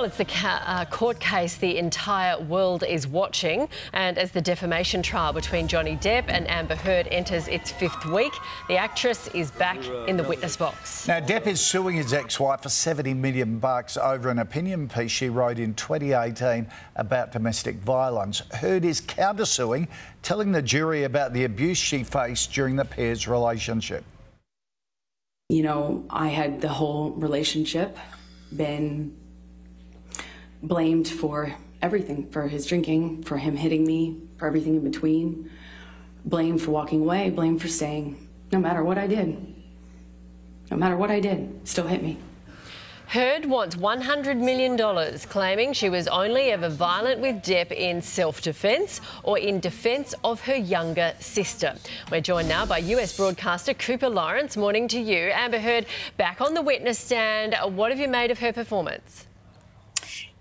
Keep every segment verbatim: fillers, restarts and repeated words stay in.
Well, it's the ca uh, court case the entire world is watching, and as the defamation trial between Johnny Depp and Amber Heard enters its fifth week, the actress is back in the witness box. Now, Depp is suing his ex-wife for seventy million bucks over an opinion piece she wrote in twenty eighteen about domestic violence. Heard is countersuing, telling the jury about the abuse she faced during the pair's relationship. You know, I had the whole relationship been blamed for everything, for his drinking, for him hitting me, for everything in between. Blamed for walking away, blamed for staying. No matter what I did, no matter what I did, still hit me. Heard wants one hundred million dollars, claiming she was only ever violent with Depp in self-defence or in defence of her younger sister. We're joined now by U S broadcaster Cooper Lawrence. Morning to you. Amber Heard back on the witness stand. What have you made of her performance?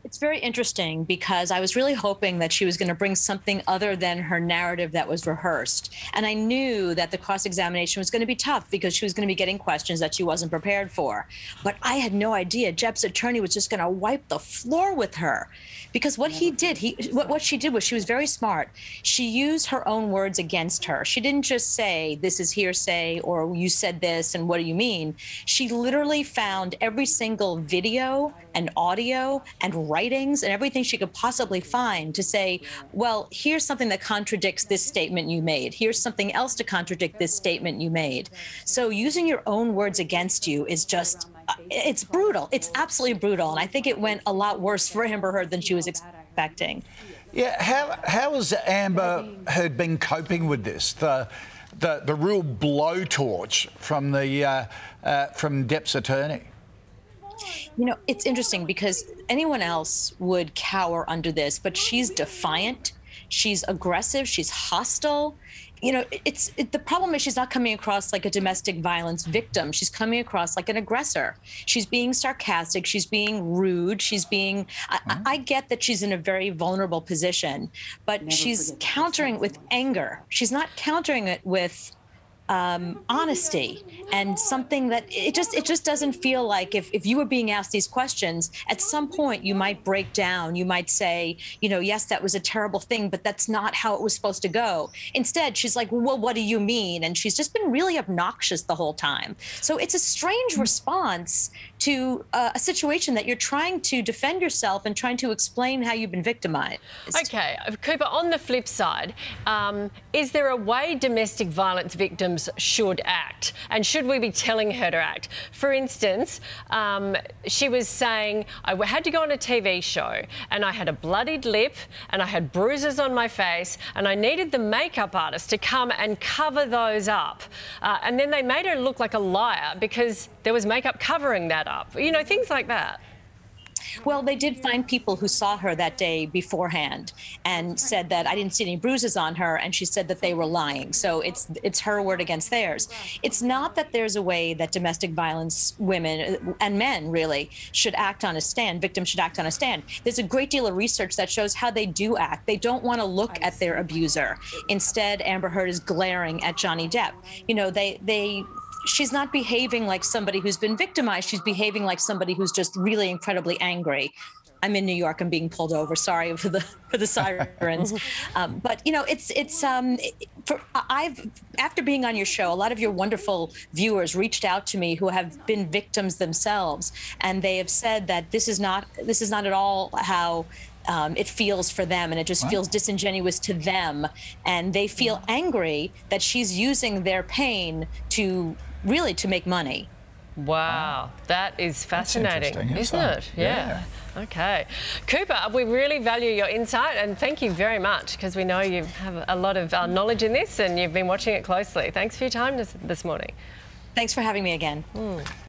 It's very interesting because I was really hoping that she was going to bring something other than her narrative that was rehearsed. And I knew that the cross-examination was going to be tough because she was going to be getting questions that she wasn't prepared for. But I had no idea Depp's attorney was just going to wipe the floor with her, because what he did, he what, what she did was, she was very smart. She used her own words against her. She didn't just say, this is hearsay, or you said this and what do you mean? She literally found every single video and audio and writings and everything she could possibly find to say, well, here's something that contradicts this statement you made. Here's something else to contradict this statement you made. So using your own words against you is just, it's brutal. It's absolutely brutal. And I think it went a lot worse for Amber Heard than she was expecting. Yeah, how, how has Amber Heard been coping with this? The, the, the real blowtorch from, the, uh, uh, from Depp's attorney? You know, it's interesting because anyone else would cower under this, but she's defiant, she's aggressive, she's hostile. You know, it's it, the problem is she's not coming across like a domestic violence victim. She's coming across like an aggressor. She's being sarcastic. She's being rude. She's being, I, huh? I, I get that she's in a very vulnerable position, but Never she's countering it with anger. She's not countering it with Um, honesty and something that it just it just doesn't feel like if, if you were being asked these questions, at some point you might break down. You might say, you know, yes, that was a terrible thing, but that's not how it was supposed to go. Instead, she's like, well, what do you mean? And she's just been really obnoxious the whole time. So it's a strange response to uh, a situation that you're trying to defend yourself and trying to explain how you've been victimized. Okay, Cooper, on the flip side, um, is there a way domestic violence victims should act, and should we be telling her to act? For instance, um, she was saying, I had to go on a T V show and I had a bloodied lip and I had bruises on my face and I needed the makeup artist to come and cover those up, uh, and then they made her look like a liar because there was makeup covering that up, you know, things like that. Well, they did find people who saw her that day beforehand and said that I didn't see any bruises on her, and she said that they were lying. So it's it's her word against theirs. It's not that there's a way that domestic violence women and men really should act on a stand, victims should act on a stand. There's a great deal of research that shows how they do act. They don't want to look at their abuser. Instead, Amber Heard is glaring at Johnny Depp. You know, they they... she's not behaving like somebody who's been victimized. She's behaving like somebody who's just really incredibly angry. I'm in New York. I'm being pulled over. Sorry for the for the sirens. um, but you know, it's it's. Um, for, I've after being on your show, a lot of your wonderful viewers reached out to me who have been victims themselves, and they have said that this is not this is not at all how Um, it feels for them, and it just feels disingenuous to them, and they feel angry that she's using their pain to really to make money. Wow, that is fascinating, isn't it? Yeah. yeah. Okay. Cooper, we really value your insight, and thank you very much, because we know you have a lot of uh, knowledge in this and you've been watching it closely. Thanks for your time this, this morning. Thanks for having me again. Mm.